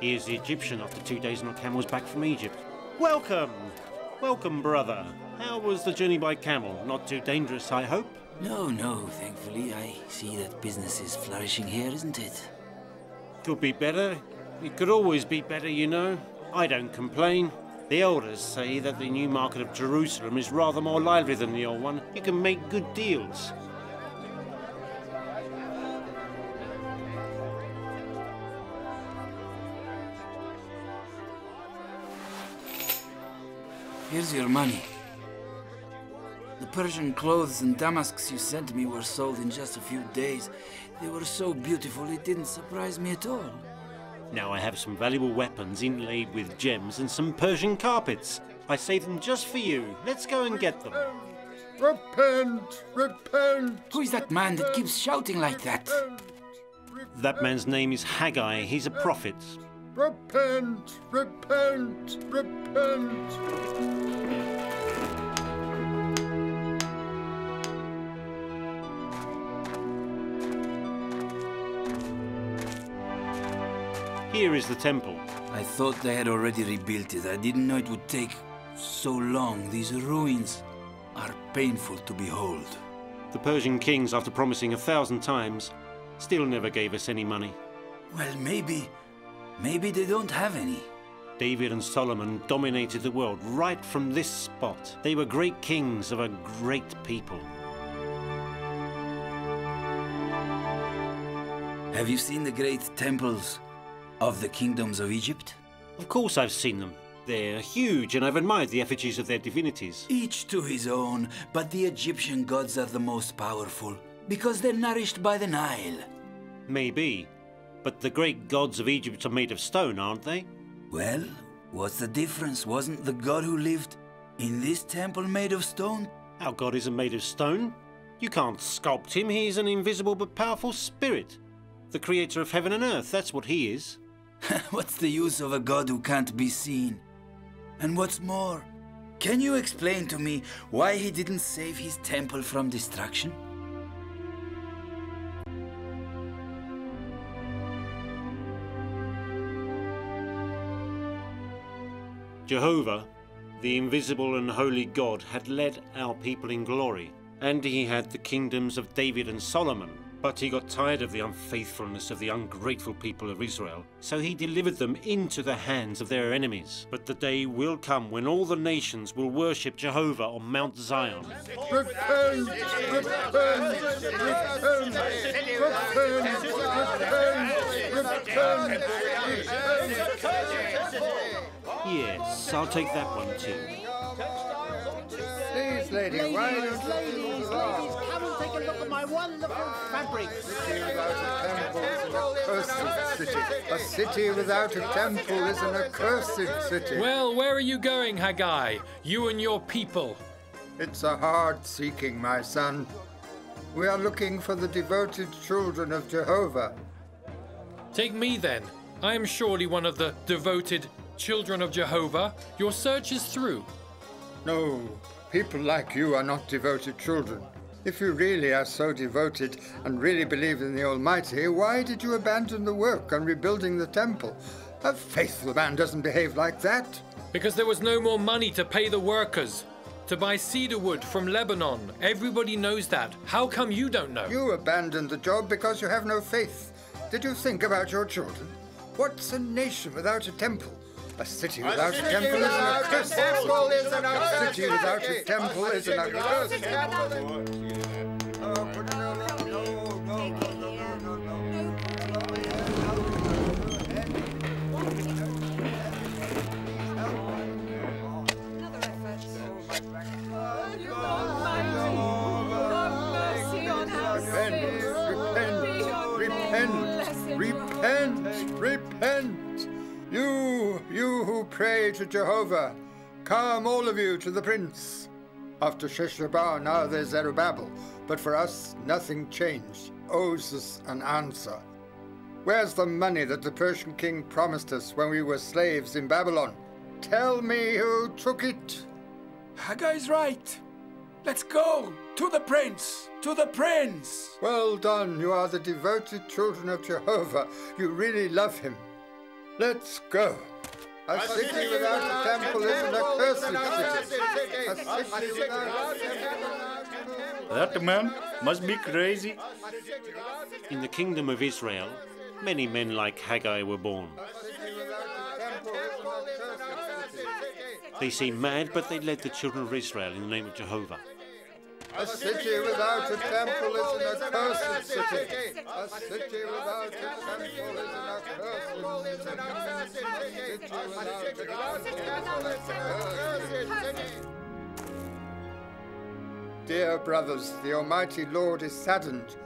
Here's the Egyptian after 2 days on our camels back from Egypt. Welcome! Welcome, brother. How was the journey by camel? Not too dangerous, I hope? No, no, thankfully. I see that business is flourishing here, isn't it? Could be better. It could always be better, you know. I don't complain. The elders say that the new market of Jerusalem is rather more lively than the old one. You can make good deals. Here's your money. The Persian clothes and damasks you sent me were sold in just a few days. They were so beautiful, it didn't surprise me at all. Now I have some valuable weapons inlaid with gems and some Persian carpets. I saved them just for you. Let's go and get them. Repent! Repent! Who is that man that keeps shouting like that? That man's name is Haggai. He's a prophet. Repent! Repent! Repent! Here is the temple. I thought they had already rebuilt it. I didn't know it would take so long. These ruins are painful to behold. The Persian kings, after promising 1,000 times, still never gave us any money. Well, maybe they don't have any. David and Solomon dominated the world right from this spot. They were great kings of a great people. Have you seen the great temples of the kingdoms of Egypt? Of course I've seen them. They're huge, and I've admired the effigies of their divinities. Each to his own, but the Egyptian gods are the most powerful, because they're nourished by the Nile. Maybe, but the great gods of Egypt are made of stone, aren't they? Well, what's the difference? Wasn't the god who lived in this temple made of stone? Our god isn't made of stone. You can't sculpt him. He's an invisible but powerful spirit. The creator of heaven and earth, that's what he is. What's the use of a god who can't be seen? And what's more, can you explain to me why he didn't save his temple from destruction? Jehovah, the invisible and holy God, had led our people in glory, and he had the kingdoms of David and Solomon. But he got tired of the unfaithfulness of the ungrateful people of Israel, so he delivered them into the hands of their enemies. But the day will come when all the nations will worship Jehovah on Mount Zion. Repent! Repent! Yes, I'll take that one too. Please, lady, ladies, come and take a look at my wonderful fabric. A city without a temple is an accursed city. Well, where are you going, Haggai? You and your people. It's a hard seeking, my son. We are looking for the devoted children of Jehovah. Take me, then. I am surely one of the devoted children of Jehovah. Your search is through. No. People like you are not devoted children. If you really are so devoted and really believe in the Almighty, why did you abandon the work on rebuilding the temple? A faithful man doesn't behave like that. Because there was no more money to pay the workers, to buy cedar wood from Lebanon. Everybody knows that. How come you don't know? You abandoned the job because you have no faith. Did you think about your children? What's a nation without a temple? A city without a temple is an accursed city. A city without a temple is an accursed temple. Repent! Repent! Repent! You who pray pray to Jehovah. Come, all of you, to the prince. After Sheshbazzar, now there's Zerubbabel. But for us, nothing changed. Owes us an answer. Where's the money that the Persian king promised us when we were slaves in Babylon? Tell me who took it. Haggai's right. Let's go. To the prince! To the prince! Well done. You are the devoted children of Jehovah. You really love him. Let's go. A city without a temple is an accursed city. A city without a temple. That man must be crazy. In the kingdom of Israel, many men like Haggai were born. They seem mad, but they led the children of Israel in the name of Jehovah. A city without a temple is an accursed city. A city without a temple is an accursed city. A city without a temple is an accursed city. Dear brothers, the Almighty Lord is saddened.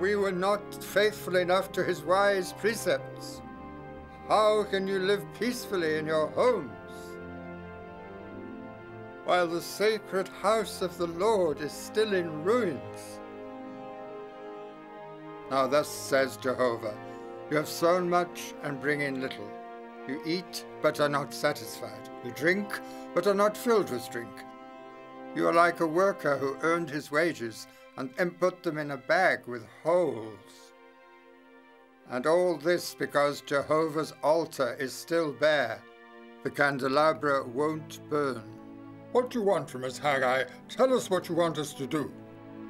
We were not faithful enough to his wise precepts. How can you live peacefully in your homes, while the sacred house of the Lord is still in ruins? Now thus says Jehovah, you have sown much and bring in little. You eat, but are not satisfied. You drink, but are not filled with drink. You are like a worker who earned his wages and then put them in a bag with holes. And all this because Jehovah's altar is still bare. The candelabra won't burn. What do you want from us, Haggai? Tell us what you want us to do.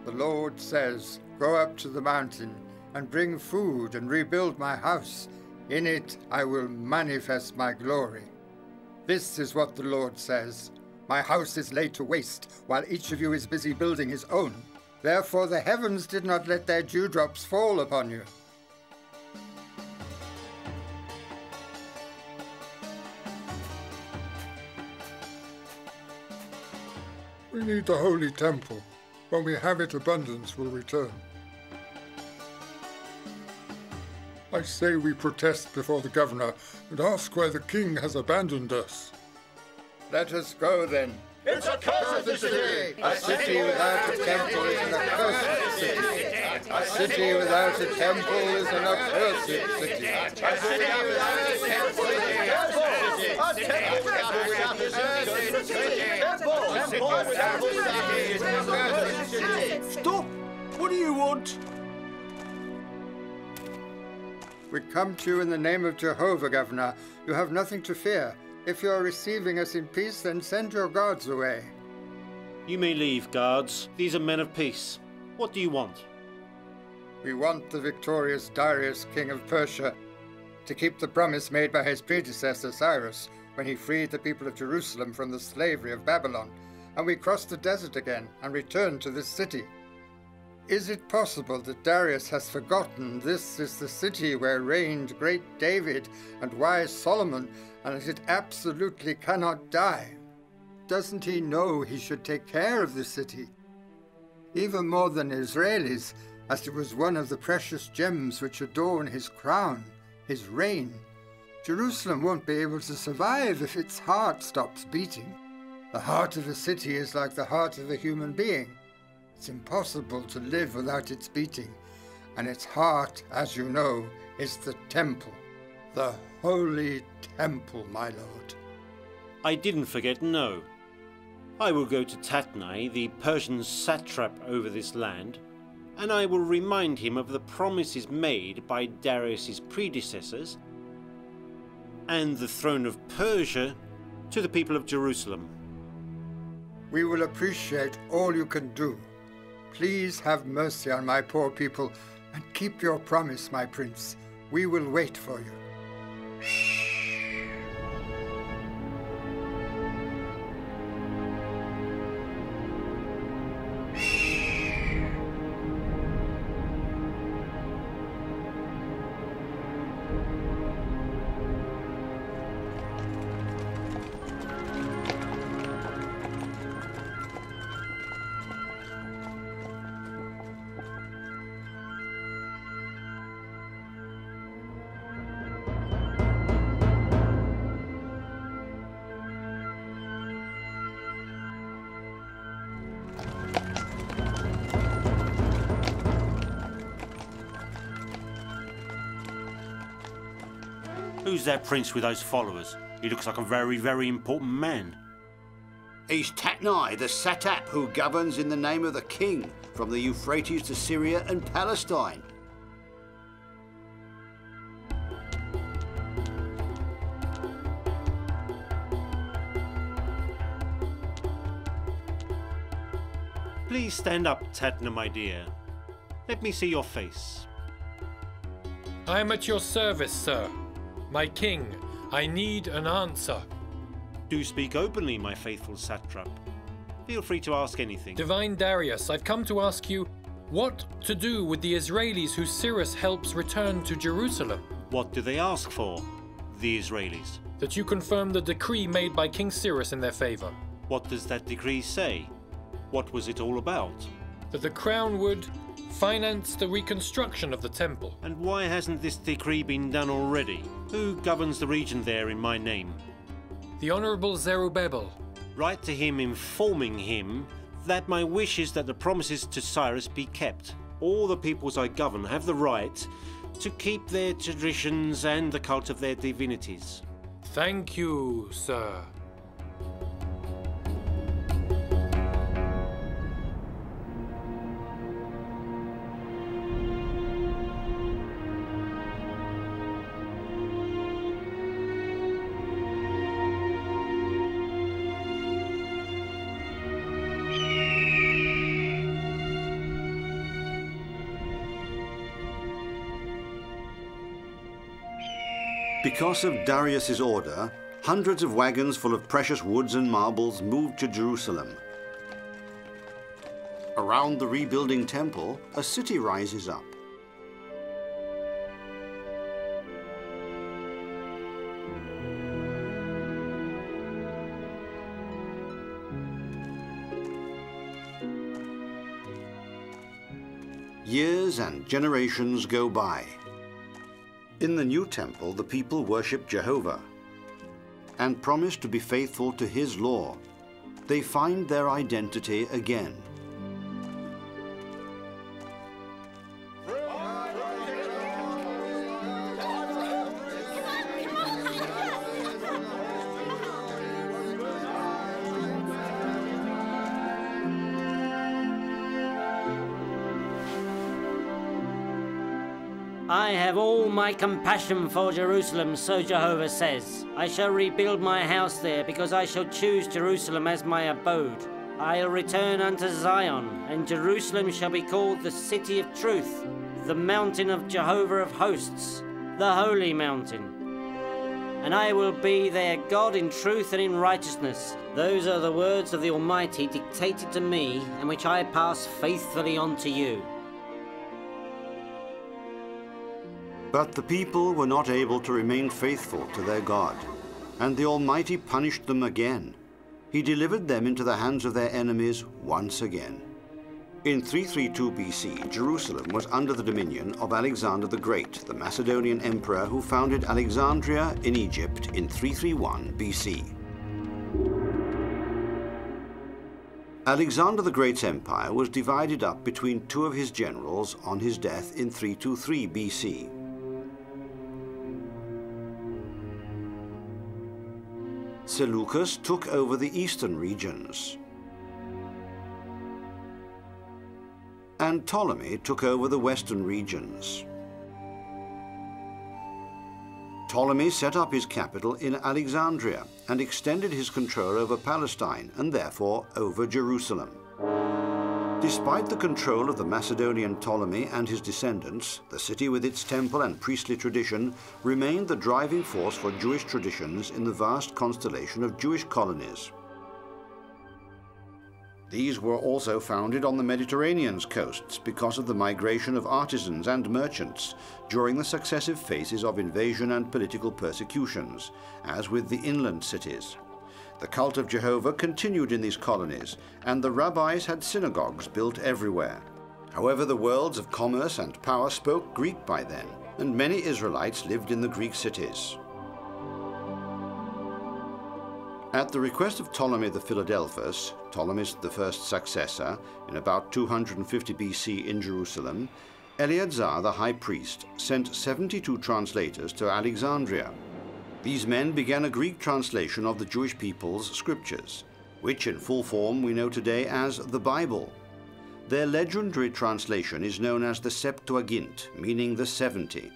The Lord says, go up to the mountain and bring food and rebuild my house. In it I will manifest my glory. This is what the Lord says. My house is laid to waste, while each of you is busy building his own. Therefore the heavens did not let their dewdrops fall upon you. We need the holy temple. When we have it, abundance will return. I say we protest before the governor and ask why the king has abandoned us. Let us go then. It's a cursed city! A city without a temple is an accursed city. A city without a temple is an accursed city. A city without a temple is an accursed city. A temple without a temple is an accursed city. Stop! What do you want? We come to you in the name of Jehovah, Governor. You have nothing to fear. If you are receiving us in peace, then send your guards away. You may leave, guards. These are men of peace. What do you want? We want the victorious Darius, king of Persia, to keep the promise made by his predecessor Cyrus when he freed the people of Jerusalem from the slavery of Babylon, and we crossed the desert again and returned to this city. Is it possible that Darius has forgotten this is the city where reigned great David and wise Solomon, and that it absolutely cannot die? Doesn't he know he should take care of the city? Even more than Israelis, as it was one of the precious gems which adorn his crown, his reign. Jerusalem won't be able to survive if its heart stops beating. The heart of a city is like the heart of a human being. It's impossible to live without its beating, and its heart, as you know, is the temple. The holy temple, my lord. I didn't forget, no. I will go to Tattenai, the Persian satrap over this land, and I will remind him of the promises made by Darius's predecessors and the throne of Persia to the people of Jerusalem. We will appreciate all you can do. Please have mercy on my poor people and keep your promise, my prince. We will wait for you. Who's that prince with those followers? He looks like a very, very important man. He's Tattenai, the satrap who governs in the name of the king from the Euphrates to Syria and Palestine. Please stand up, Tattenai, my dear. Let me see your face. I am at your service, sir. My king, I need an answer. Do speak openly, my faithful satrap. Feel free to ask anything. Divine Darius, I've come to ask you what to do with the Israelis who Cyrus helps return to Jerusalem. What do they ask for, the Israelis? That you confirm the decree made by King Cyrus in their favor. What does that decree say? What was it all about? That the crown would finance the reconstruction of the temple. And why hasn't this decree been done already? Who governs the region there in my name? The Honourable Zerubbabel. Write to him informing him that my wish is that the promises to Cyrus be kept. All the peoples I govern have the right to keep their traditions and the cult of their divinities. Thank you, sir. Because of Darius's order, hundreds of wagons full of precious woods and marbles moved to Jerusalem. Around the rebuilding temple, a city rises up. Years and generations go by. In the new temple, the people worship Jehovah and promise to be faithful to his law. They find their identity again. I have all my compassion for Jerusalem, so Jehovah says. I shall rebuild my house there, because I shall choose Jerusalem as my abode. I'll return unto Zion, and Jerusalem shall be called the city of truth, the mountain of Jehovah of hosts, the holy mountain. And I will be their God in truth and in righteousness. Those are the words of the Almighty dictated to me, and which I pass faithfully on to you. But the people were not able to remain faithful to their God, and the Almighty punished them again. He delivered them into the hands of their enemies once again. In 332 BC, Jerusalem was under the dominion of Alexander the Great, the Macedonian emperor who founded Alexandria in Egypt in 331 BC. Alexander the Great's empire was divided up between two of his generals on his death in 323 BC. Seleucus took over the eastern regions, and Ptolemy took over the western regions. Ptolemy set up his capital in Alexandria and extended his control over Palestine and therefore over Jerusalem. Despite the control of the Macedonian Ptolemy and his descendants, the city with its temple and priestly tradition remained the driving force for Jewish traditions in the vast constellation of Jewish colonies. These were also founded on the Mediterranean's coasts because of the migration of artisans and merchants during the successive phases of invasion and political persecutions, as with the inland cities. The cult of Jehovah continued in these colonies, and the rabbis had synagogues built everywhere. However, the worlds of commerce and power spoke Greek by then, and many Israelites lived in the Greek cities. At the request of Ptolemy the Philadelphus, Ptolemy's the first successor, in about 250 BC in Jerusalem, Eleazar the high priest sent 72 translators to Alexandria, These men began a Greek translation of the Jewish people's scriptures, which in full form we know today as the Bible. Their legendary translation is known as the Septuagint, meaning the 70.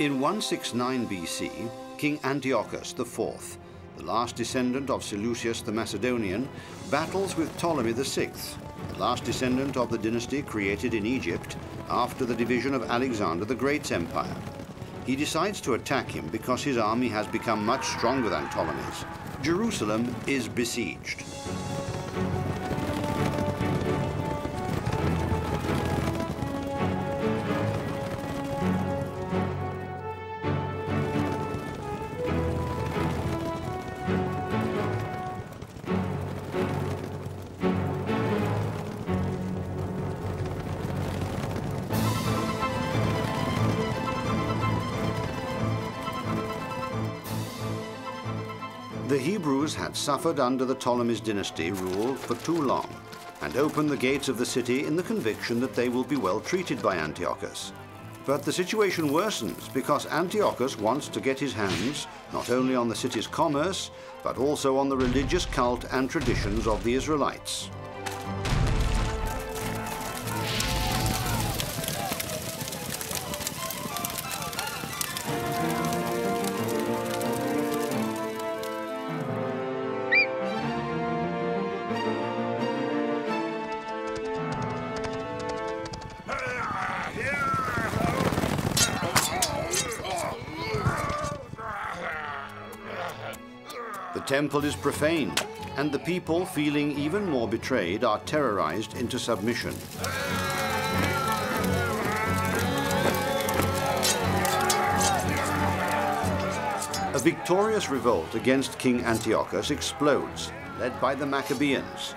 In 169 BC, King Antiochus IV, the last descendant of Seleucus the Macedonian, battles with Ptolemy VI, the last descendant of the dynasty created in Egypt after the division of Alexander the Great's empire. He decides to attack him because his army has become much stronger than Ptolemy's. Jerusalem is besieged. Had suffered under the Ptolemy's dynasty rule for too long and opened the gates of the city in the conviction that they will be well treated by Antiochus. But the situation worsens because Antiochus wants to get his hands not only on the city's commerce but also on the religious cult and traditions of the Israelites. The temple is profaned, and the people, feeling even more betrayed, are terrorized into submission. A victorious revolt against King Antiochus explodes, led by the Maccabeans.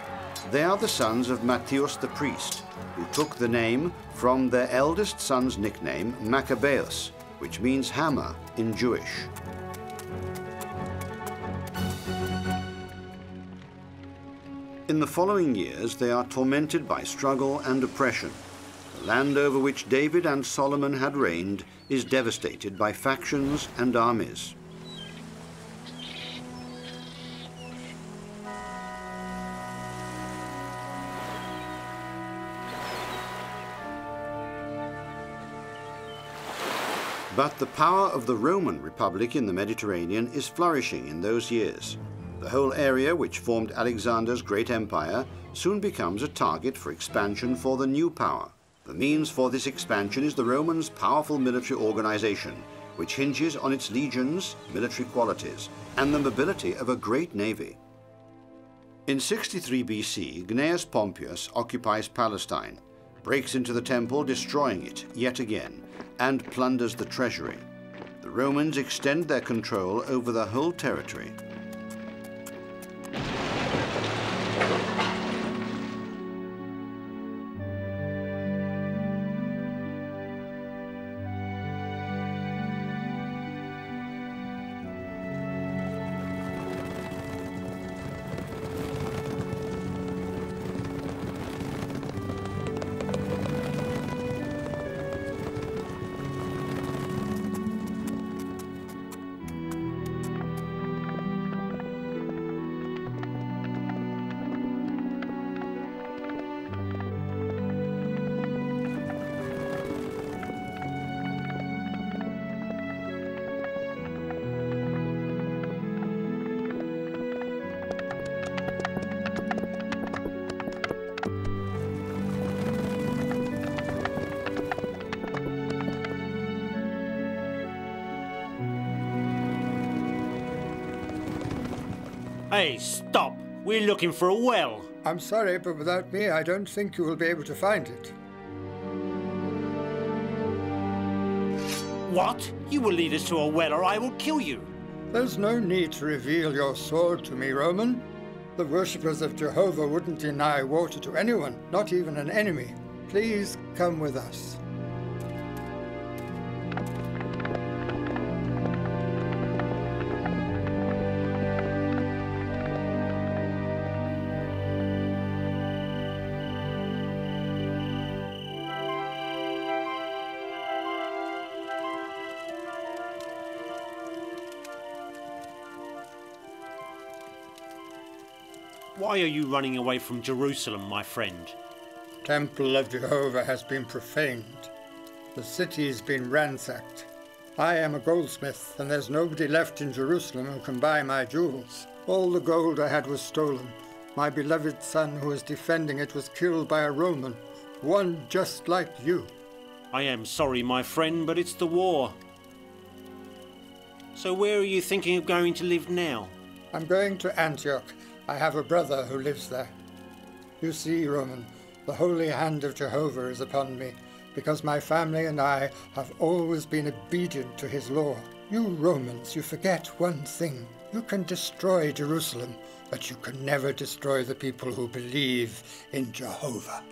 They are the sons of Mattathias the priest, who took the name from their eldest son's nickname, Maccabeus, which means hammer in Jewish. In the following years, they are tormented by struggle and oppression. The land over which David and Solomon had reigned is devastated by factions and armies. But the power of the Roman Republic in the Mediterranean is flourishing in those years. The whole area, which formed Alexander's great empire, soon becomes a target for expansion for the new power. The means for this expansion is the Romans' powerful military organization, which hinges on its legions, military qualities, and the mobility of a great navy. In 63 BC, Gnaeus Pompeius occupies Palestine, breaks into the temple, destroying it yet again, and plunders the treasury. The Romans extend their control over the whole territory. Hey, stop! We're looking for a well. I'm sorry, but without me, I don't think you will be able to find it. What? You will lead us to a well, or I will kill you. There's no need to reveal your sword to me, Roman. The worshippers of Jehovah wouldn't deny water to anyone, not even an enemy. Please come with us. Why are you running away from Jerusalem, my friend? The temple of Jehovah has been profaned. The city's been ransacked. I am a goldsmith, and there's nobody left in Jerusalem who can buy my jewels. All the gold I had was stolen. My beloved son, who was defending it, was killed by a Roman, one just like you. I am sorry, my friend, but it's the war. So where are you thinking of going to live now? I'm going to Antioch. I have a brother who lives there. You see, Roman, the holy hand of Jehovah is upon me, because my family and I have always been obedient to his law. You Romans, you forget one thing. You can destroy Jerusalem, but you can never destroy the people who believe in Jehovah.